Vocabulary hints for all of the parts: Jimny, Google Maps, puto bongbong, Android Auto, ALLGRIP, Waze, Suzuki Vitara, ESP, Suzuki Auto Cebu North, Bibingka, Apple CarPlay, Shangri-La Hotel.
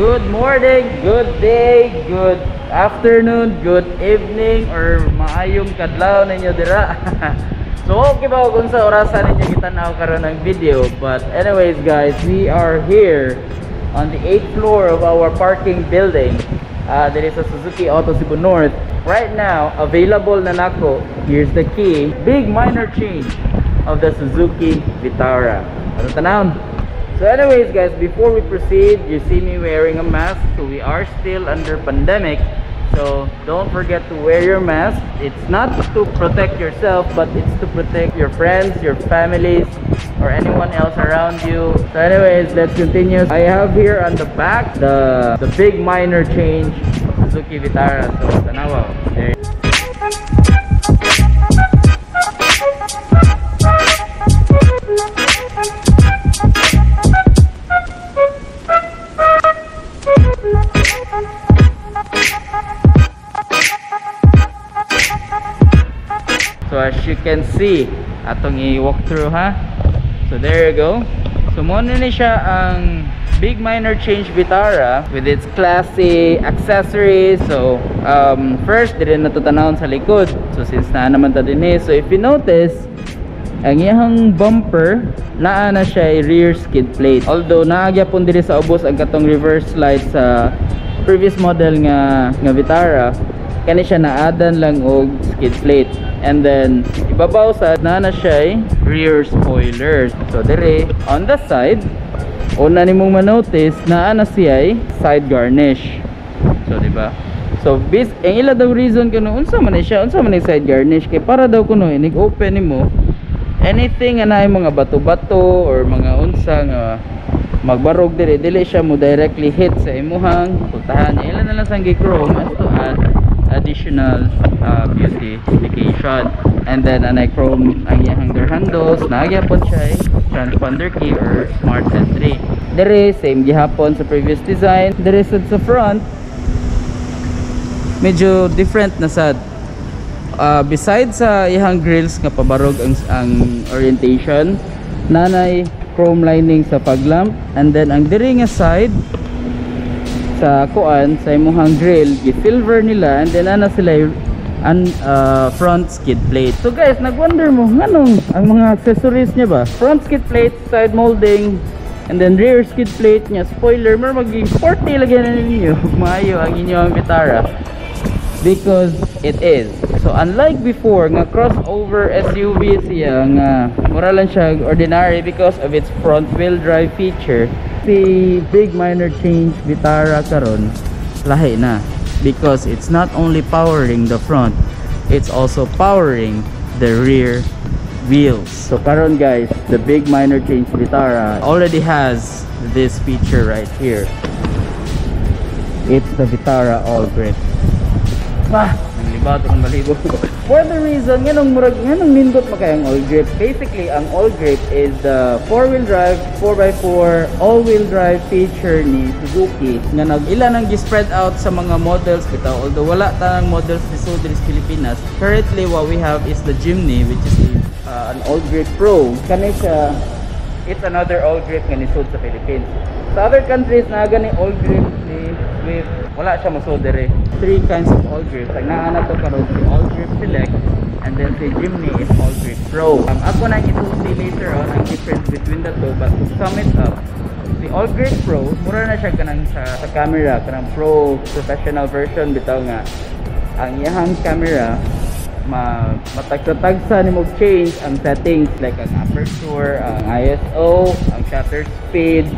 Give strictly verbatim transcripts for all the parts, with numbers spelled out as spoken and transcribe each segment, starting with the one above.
Good morning, good day, good afternoon, good evening, or maayong kadlaw ninyo dira. So okay ba kung sa orasan ninyo kita na karon ng video. But anyways guys, we are here on the eighth floor of our parking building. Uh, there is a Suzuki Auto Cebu North. Right now, available na nako. Here's the key. Big minor change of the Suzuki Vitara. Ano tanawon? So anyways guys, before we proceed, you see me wearing a mask, so we are still under pandemic, so don't forget to wear your mask. It's not to protect yourself, but it's to protect your friends, your families, or anyone else around you. So anyways, let's continue. I have here on the back the, the big minor change of Suzuki Vitara. So tanawa, there. So as you can see, atong i-walkthrough ha. So there you go. So muna ni siya ang big minor change Vitara with its classy accessories. So um, first, dito na to tanawon sa likod. So since na naman ta din eh. So if you notice, ang iyang bumper, naa na siya rear skid plate. Although naagya pun diri sa ubos ang katong reverse light sa previous model nga, nga Vitara. Kani siya naadan lang og skid plate. And then ibabaw sa na na siya rear spoilers. So dire on the side, una nimong manotice na ana siya side garnish. So di ba? So bis ang ila daw reason kuno unsa man siya, unsa man side garnish kay para daw kuno inig open nimo anything ana mga bato-bato or mga unsa nga magbarog dire dili siya mo directly hit sa imuhang putahan. Ila na lang sang gi-chrome as to add additional uh, beautification. And then anay chrome ang iyang door handles, nagyapon siya transponder key or smart entry. Dere same gihapon sa previous design. Dere sad sa front medyo different na sad. Uh, besides sa uh, iyang grills nga pabarog ang, ang orientation, nanay chrome lining sa paglamp. And then ang dere nga side sa kuan sa imuhang grill gi-silver nila, and then ana sila an uh, front skid plate. So guys, nagwonder mo nganong ang mga accessories niya ba? Front skid plate, side molding, and then rear skid plate niya. Spoiler, mer maging forty lagyan na ninyo. Maayo ang inyong Vitara because it is. So unlike before nga crossover S U V siya nga mura lang siya ordinary because of its front wheel drive feature. Si big minor change Vitara karon lahi na because it's not only powering the front, it's also powering the rear wheels. So karon guys, the big minor change Vitara already has this feature right here. It's the Vitara ALLGRIP. Ah, nanglibato ng maligo. For the reason nganong murag nganong nindot makay ang ALLGRIP. Basically ang ALLGRIP is the four-wheel drive four by four all-wheel drive feature ni Suzuki nga nag-ila nang gi-spread out sa mga models bitaw. Although wala tanang models lisod diri sa Pilipinas, currently what we have is the Jimny, which is uh, an ALLGRIP Pro. Kani siya, it's another ALLGRIP nga lisod sa Philippines. Sa other countries na gani ALLGRIP ni with wala siya mosod diri. Three kinds of ALLGRIP. Ang naana to karon si ALLGRIP Select, and then si Jimny is ALLGRIP Pro. Um, ako na ito see later on ang difference between the two, but to sum it up, si ALLGRIP Pro, mura na siya kanang sa, sa camera, kanang pro professional version bitaw nga. Ang iyang camera, ma matagtatagsa ni mo change ang settings like ang aperture, ang I S O, ang shutter speed.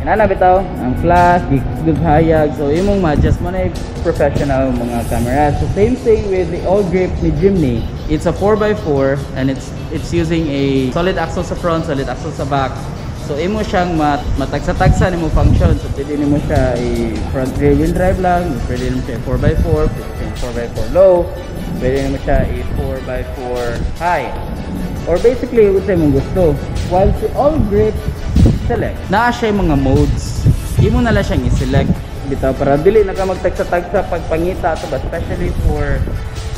Inana bitaw ang flash, gigudhayag. So imong ma-adjust mo na professional mga camera. So same thing with the ALLGRIP ni Jimny. It's a four by four and it's it's using a solid axle sa front, solid axle sa back. So imo siyang mat matagsa-tagsa nimo function. So pwede nimo siya i-front wheel drive lang, pwede nimo siya four by four, four by four low, pwede nimo siya i-four by four high. Or basically, unsa imong gusto. While si ALLGRIP Select, naa siya yung mga modes. Imo na lang siyang i-select bitaw para dili na ka magtagsa-tagsa pagpangita ato ba, especially for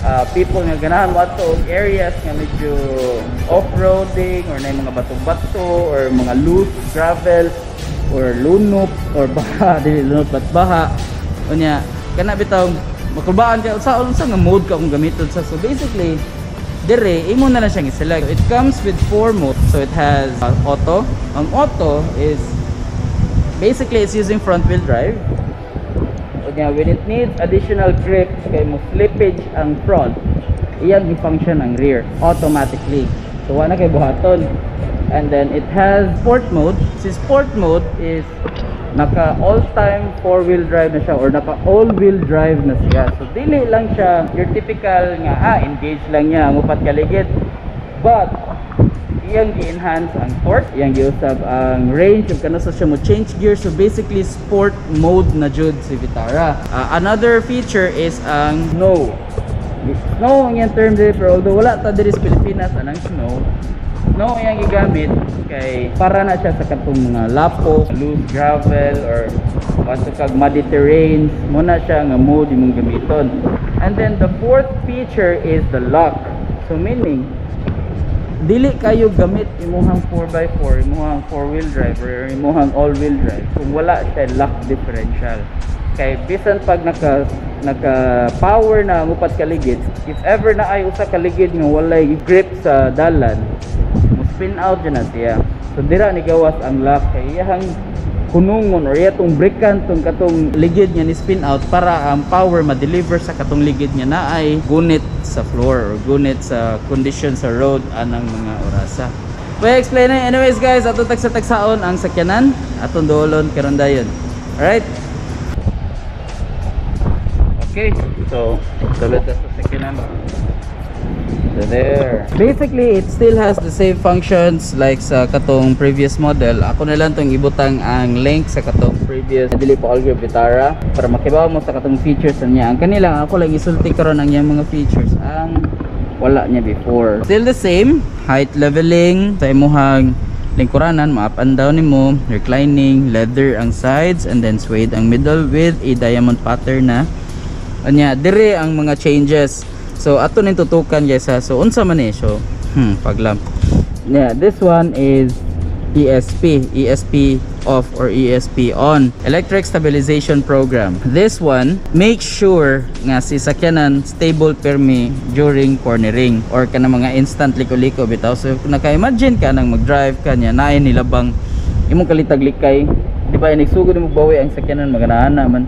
uh, people nga ganahan mo ato og areas nga medyo off-roading or na mga bato-bato or mga loose gravel. or lunok or baha, dili lunok but baha. Unya kana bitaw makubaan kay usa unsa nga mode ka kung gamiton sa. So basically dire imo na lang siyang i-select. So it comes with four modes. So it has uh, auto. Ang auto is basically it's using front wheel drive. Unya when it needs additional grip kay mo flippage ang front, iyang i-function ang rear automatically. So wala kay buhaton. And then it has sport mode. Si sport mode is naka all-time four-wheel drive na siya or naka all-wheel drive na siya. So dili lang siya your typical nga ah engage lang niya mupat kaligid. But iyang gi-enhance ang torque, iyang giusab ang range, ug kana sa siya mo change gear. So basically sport mode na jud si Vitara. Uh, another feature is ang snow. Snow ang yung term dili, pero although wala ta diri sa Pilipinas anang snow. No, yung gigamit kay para na siya sa katong mga lapos, loose gravel or basta kag muddy terrains, mo na siya nga mode imong gamiton. And then the fourth feature is the lock. So meaning dili kayo gamit imong four by four, imong four-wheel drive or imong all-wheel drive kung wala siya lock differential. Kay bisan pag naka naka power na mupat kaligid, if ever na ay usa kaligid nga walay grip sa dalan, spin out dyan natin. So dira ni gawas ang lock kay iyang kunungon or iyang breakan tong katong ligid niya ni spin out para ang power ma-deliver sa katong ligid niya na ay gunit sa floor or gunit sa condition sa road anang mga orasa. Well, explain na. Anyways guys, ato tagsa-tagsaon ang sakyanan atong doolon karon dayon. Alright? Okay, so tuloy ta sa sakyanan. So there. Basically, it still has the same functions like sa katong previous model. Ako na lang tong ibutang ang link sa katong previous dili pa ALLGRIP Vitara para makibaw mo sa katong features niya. Ang kanila ako lang isulti karon ang iyang mga features ang wala niya before. Still the same, height leveling, sa imong lingkuranan, ma-up and down nimo, reclining, leather ang sides and then suede ang middle with a diamond pattern na. Anya, dire ang mga changes. So ato ning tutukan guys ha. So unsa man ni so hmm, paglam. Yeah, this one is E S P, E S P off or E S P on, electric stabilization program. This one make sure nga si sakyanan stable permi during cornering or kana mga instant liko-liko bitaw. So naka-imagine ka nang mag-drive kanya naay nilabang imong kalitag-likay, di ba inisugod mo bawi ang sakyanan maganahan naman.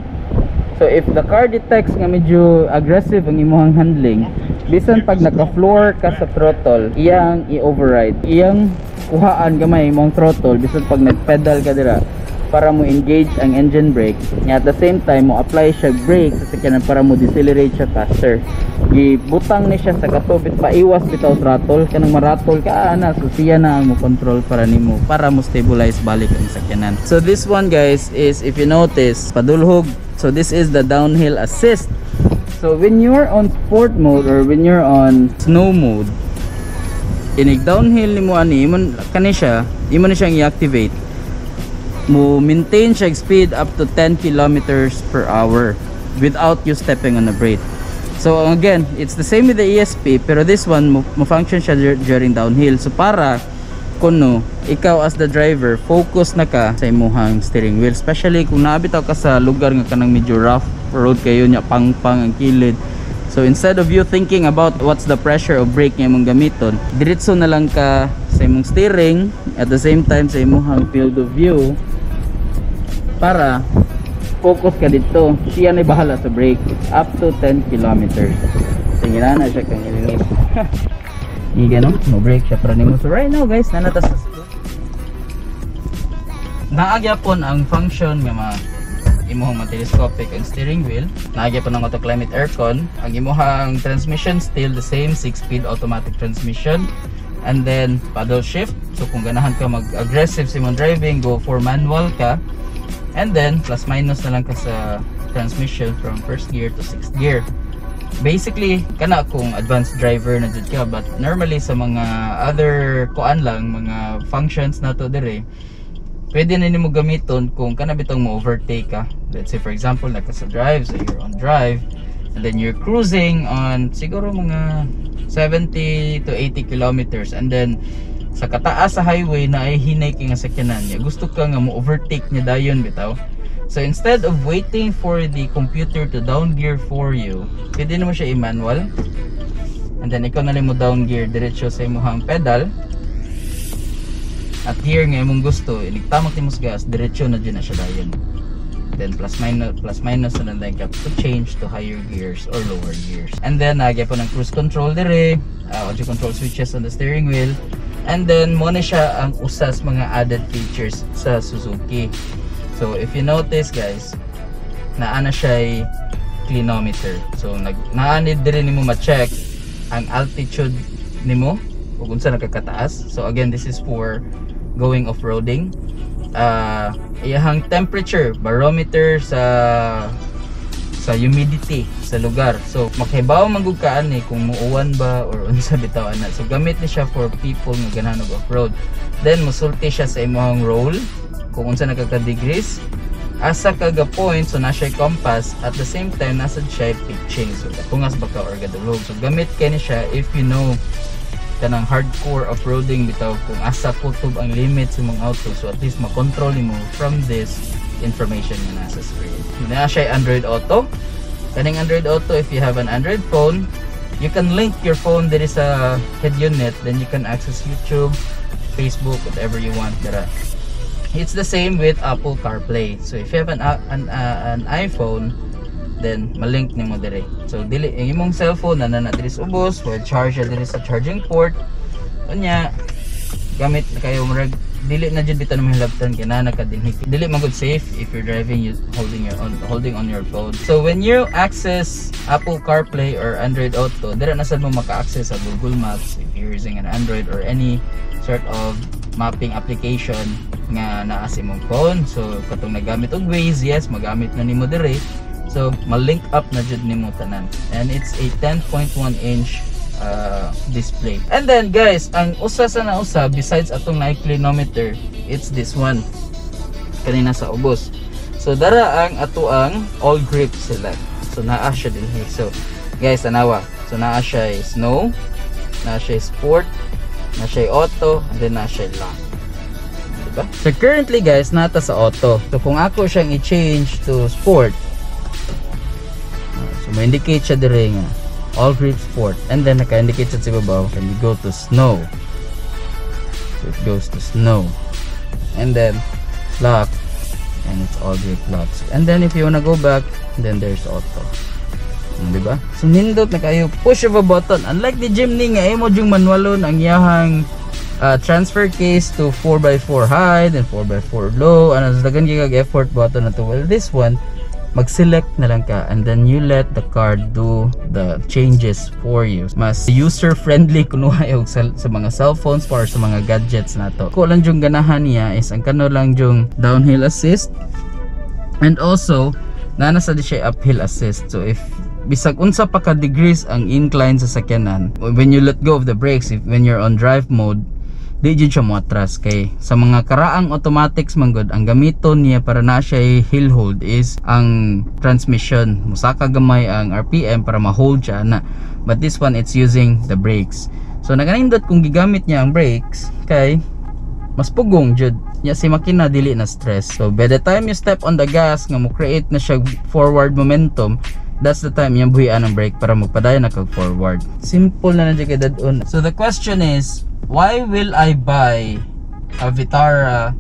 So if the car detects nga medyo aggressive ang imong handling, bisan pag naka-floor ka sa throttle, iyang i-override. Iyang kuhaan gamay imong throttle bisan pag nag-pedal ka dira para mo engage ang engine brake. Nga at the same time mo apply siya brake sa sakyanan para mo decelerate siya faster. Gibutang ni siya sa katubit paiwas bitaw throttle kanang maratol ka ana, so siya na ang mo control para nimo para mo stabilize balik ang sakyanan. So this one guys is if you notice padulhog. So this is the downhill assist. So when you're on sport mode or when you're on snow mode, inig downhill nimo ani imon kani siya, imo na siyang i-activate. Mo maintain siya speed up to ten kilometers per hour without you stepping on the brake. So again, it's the same with the E S P pero this one mo function siya during downhill. So para kuno ikaw as the driver focus na ka sa imong steering wheel, especially kung naabitaw ka sa lugar nga kanang medyo rough road kayo nya pangpang ang kilid. So instead of you thinking about what's the pressure of brake nga imong gamiton, diretso na lang ka sa imong steering at the same time sa imong field of view para focus ka dito. Siya na bahala sa brake up to ten kilometers. Tingnan na siya kang ilinit. Igano, no break siya para nimo. So right now guys, nanatas na sila. Naagyapon ang function nga mga imuhang telescopic ang steering wheel. Naagyapon ang auto climate aircon. Ang imuhang transmission still the same six-speed automatic transmission. And then paddle shift. So kung ganahan ka mag-aggressive sa imong driving, go for manual ka. And then plus minus na lang ka sa transmission from first gear to sixth gear. Basically kana kung advanced driver na jud ka, but normally sa mga other kuan lang mga functions na to dire pwede na nimo gamiton kung kana bitong mo overtake ka. Let's say for example naka sa drive, so you're on drive and then you're cruising on siguro mga seventy to eighty kilometers and then sa kataas sa highway na ay hinay kay nga sakyanan niya. Gusto ka nga mo overtake niya dayon bitaw. So instead of waiting for the computer to down gear for you, pwede na mo siya i-manual. And then ikaw na lang mo down gear diretso sa imong pedal. At here nga imong gusto, iligtamak ni mo sa gas, diretso na dyan na siya dayon. Then plus minus plus minus na lang ka to change to higher gears or lower gears. And then nagya po ng cruise control dire, uh, audio control switches on the steering wheel. And then mo na siya ang usas mga added features sa Suzuki. So if you notice guys, naa na siya clinometer. So nag naa ni dire nimo ma-check ang altitude nimo ug unsa nakakataas. So again, this is for going off-roading. Uh, iyahang temperature barometer sa sa humidity sa lugar, so makibaw magugkaan ni eh, kung muuwan ba or unsa bitaw ana. So gamit ni siya for people nga ganahan og off-road. Then musulti siya sa imong roll kung unsa nagka degrees asa kaga point, so na siya compass. At the same time nasa siya pitching, so tungas baka or gadulog. So gamit kani siya if you know kanang hardcore off-roading bitaw kung asa kutob ang limit sa mong auto, so at least makontrol mo from this information na nasa screen. Na siya Android Auto. Kaning Android Auto, if you have an Android phone, you can link your phone there is a head unit, then you can access YouTube, Facebook, whatever you want dira. It's the same with Apple CarPlay. So if you have an an, uh, an iPhone, then malink nimo dire. So dili imong cellphone na na diri sa ubos, while charge diri sa charging port. Unya gamit kayo murag dili na jud bitan imong laptop kana nakadinhik. Dili man good safe if you're driving you holding your on holding on your phone. So when you access Apple CarPlay or Android Auto, dira na sad mo maka-access sa Google Maps if you're using an Android or any sort of mapping application nga naa sa imong phone. So katong nagamit og Waze, yes, magamit na nimo dire. So ma-link up na jud nimo tanan, and it's a ten point one inch uh, display. And then guys, ang usa sa nausa besides atong na clinometer, it's this one kanina sa ubos. So dara ang atoang ALLGRIP sila. So naa siya dinhi. So guys tanawa, so naa siya snow, naa siya sport, naa siya auto, and then naa siya lock. Diba? So currently guys, nata sa auto. So kung ako siyang i-change to sport, so ma-indicate siya dire nga ALLGRIP Sport, and then naka-indicate siya sa ibabaw. Then you go to snow, so it goes to snow, and then lock, and it's ALLGRIP lock. And then if you wanna go back, then there's auto. Diba? So nindot na kayo push of a button. Unlike the Jimny nga imo jung manualon ang iyahang uh, transfer case to four by four high then four by four low, and as dagan gyud effort button na to. Well, this one mag-select na lang ka, and then you let the car do the changes for you. Mas user-friendly kunuha yung sa, sa mga cellphones or sa mga gadgets na to. Ko lang yung ganahan niya is ang kano lang yung downhill assist, and also nanasad siya uphill assist. So if bisag unsa pa ka degrees ang incline sa sakyanan, when you let go of the brakes, if when you're on drive mode, di dyan siya muatras. Kay sa mga karaang automatics manggod, ang gamiton niya para na siya hill hold is ang transmission. Musaka gamay ang R P M para ma-hold siya na. But this one, it's using the brakes. So naganindot kung gigamit niya ang brakes, kay mas pugong jud niya si makina, dili na stress. So by the time you step on the gas nga mo create na siya forward momentum, that's the time yung buhian ang brake para magpadayon na kag forward. Simple na na jud kay dadon. So the question is, why will I buy a Vitara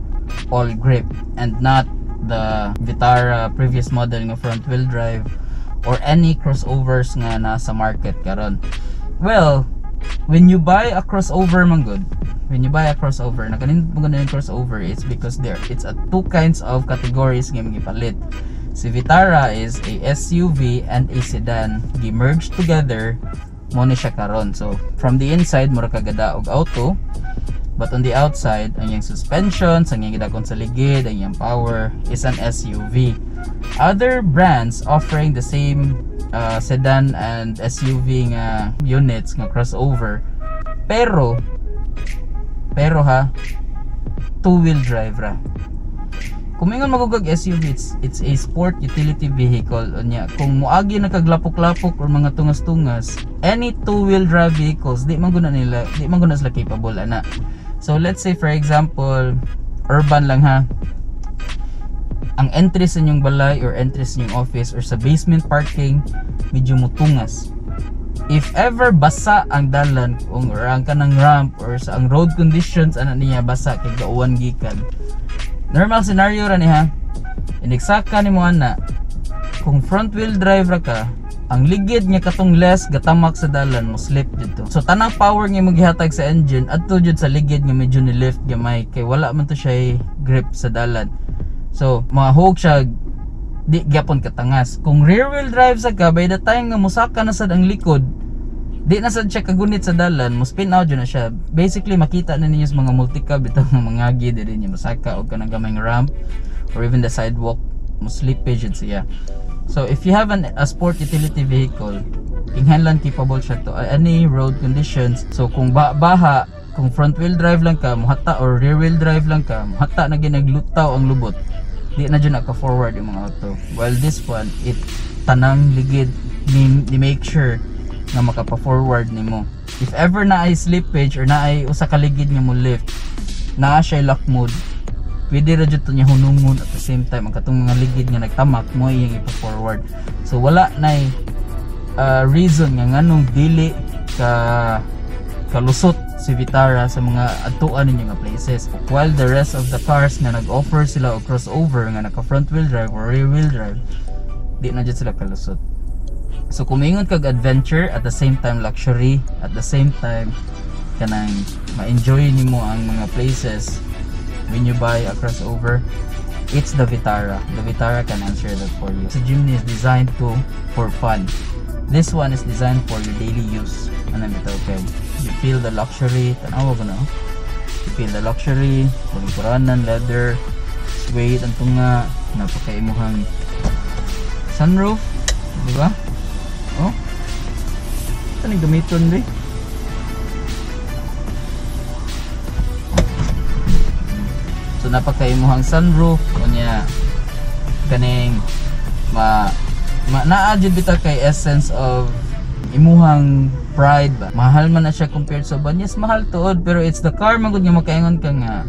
ALLGRIP and not the Vitara previous model ng front wheel drive or any crossovers nga nasa market karon? Well, when you buy a crossover man good, when you buy a crossover, nakanin mo ganun yung crossover, it's because there it's a two kinds of categories nga magipalit. Si Vitara is a S U V and a sedan gi-merged together. Muna siya karon. So from the inside mura kagada og auto, but on the outside ang yung suspension, ang yung gidakon sa ligid, ang yung power is an S U V. Other brands offering the same uh, sedan and S U V nga units nga crossover, pero pero ha two wheel drive ra. Kung mingon magugag S U V, it's, it's a sport utility vehicle. Unya kung moagi nakaglapok-lapok or mga tungas-tungas, any two-wheel drive vehicles di man guna nila, di man guna sila capable ana. So let's say for example, urban lang ha. Ang entrance sa inyong balay or entrance sa inyong office or sa basement parking medyo mutungas. If ever basa ang dalan kung ang kanang ramp or sa ang road conditions ana niya basa kay gauwan gikan. Normal scenario ra ni ha. Iniksaka ni mo ana kung front wheel drive ra ka, ang ligid niya katong less gatamak sa dalan mo slip dito. So tanang power nga mo gihatag sa engine adto jud sa ligid nga medyo ni lift gamay kay wala man to siya grip sa dalan. So mahog siya di gyapon katangas. Kung rear wheel drive sa ka, by the time nga musaka na sad ang likod, di na sad siya kagunit sa dalan, mo spin out jud na siya. Basically makita na ninyo sa mga multi-cab itong mga gi diri niya musaka og kanang gamay nga ramp or even the sidewalk mo slippage siya. So if you have an, a sport utility vehicle, kinahanglan capable siya to any road conditions. So kung ba baha, kung front wheel drive lang ka, muhata or rear wheel drive lang ka, muhata na ginaglutaw ang lubot. Di na dyan naka-forward yung mga auto. While this one, it tanang ligid ni, ni make sure na makapa-forward ni mo. If ever na ay slippage or na ay usa kaligid niya mo lift, na siya lock mode, pwede radyo to niya hunungon at the same time ang katong mga ligid nga nagtamak mo iyang ipa-forward. So wala na uh, reason nga nganong dili ka kalusot si Vitara sa mga adtuan ninyo nga places, while the rest of the cars nga nag-offer sila o crossover nga naka front wheel drive or rear wheel drive, di na dyan sila kalusot. So kumingon kag adventure at the same time luxury, at the same time kanang ma-enjoy nimo ang mga places when you buy a crossover. It's the Vitara. The Vitara can answer that for you. So Jimny is designed to for fun. This one is designed for your daily use. Ano nito, okay? You feel the luxury. Tanawa ko na. You feel the luxury. Purang-puranan, leather, suede, ang tunga. Napakaimuhang sunroof. Diba? Oh? Ito nang gamiton din. So napakaimuhang sunroof kunya kaning ma, ma naadjud bitaw kay essence of imuhang pride ba. Mahal man na siya compared sa uban. Yes, mahal tuod pero it's the car magud nga makaingon ka nga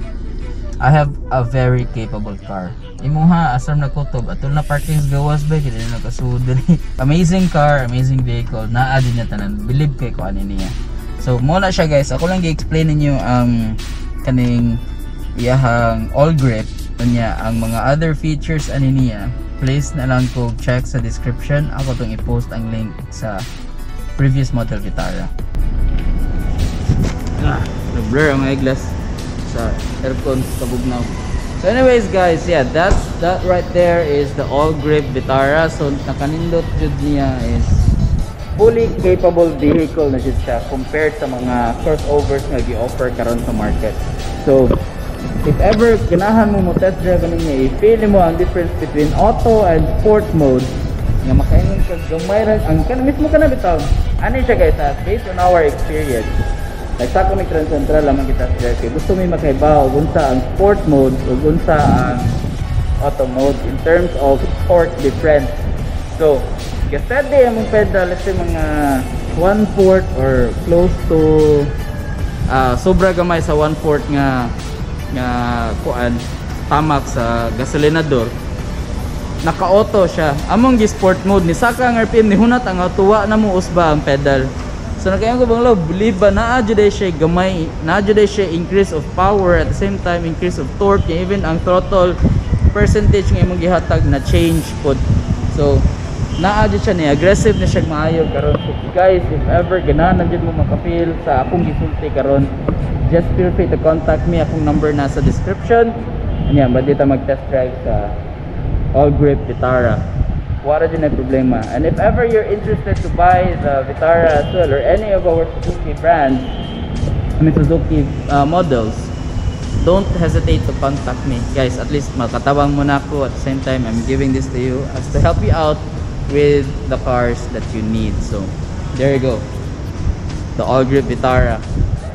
I have a very capable car. Imuha asar na kutob atol na parkings gawas ba kay dili nakasud diri. Amazing car, amazing vehicle. Naadjud niya tanan. Believe kay ko ani niya. So mo na siya guys. Ako lang gi-explain ninyo ang um, kaning iyahang ALLGRIP niya. Ang mga other features ani niya please na lang ko check sa description. Ako tong i-post ang link sa previous model Vitara. Ah, na-blur ang eyeglass sa aircon kabugnaw. So anyways guys, yeah, that's that right there is the ALLGRIP Vitara. So nakanindot jud niya is fully capable vehicle na jud siya compared sa mga crossovers nga gi-offer karon sa market. So if ever ganahan mo mo test drive niya, i-feel mo ang difference between auto and sport mode nga makaingon ka gamay ra ang kan mismo kana bitaw ani siya guys ha? Based on our experience like sa kung nag-Autocentrale lamang kita sa drive, gusto mo makaibaw unsa ang sport mode ug unsa ang auto mode in terms of torque difference. So gastadi among pedal let's say mga one fourth or close to uh, sobra gamay sa one fourth nga nga kuan tamak sa gasolinador, naka-auto siya. Among gi sport mode ni saka ang R P M ni hunat ang tuwa na mo usba ang pedal. So nakayon ko bang lo believe ba naa jud siya gamay, naa jud siya increase of power at the same time increase of torque, even ang throttle percentage nga imong gihatag na change pod. So naa jud siya ni aggressive na siya maayo karon. So guys, if ever ganahan jud mo makafeel sa akong gisulti karon, just feel free to contact me. Akong number nasa description. Ayan, ba dito mag-test drive sa ALLGRIP Vitara. Wala din na problema. And if ever you're interested to buy the Vitara as well or any of our Suzuki brands, I mean Suzuki uh, models, don't hesitate to contact me. Guys, at least makatabang mo na ako. At the same time, I'm giving this to you as to help you out with the cars that you need. So, there you go. The ALLGRIP Vitara.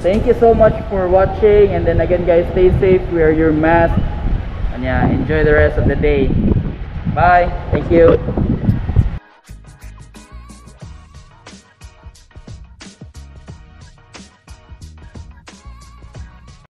Thank you so much for watching, and then again guys, stay safe, wear your mask, and yeah, enjoy the rest of the day. Bye, thank you.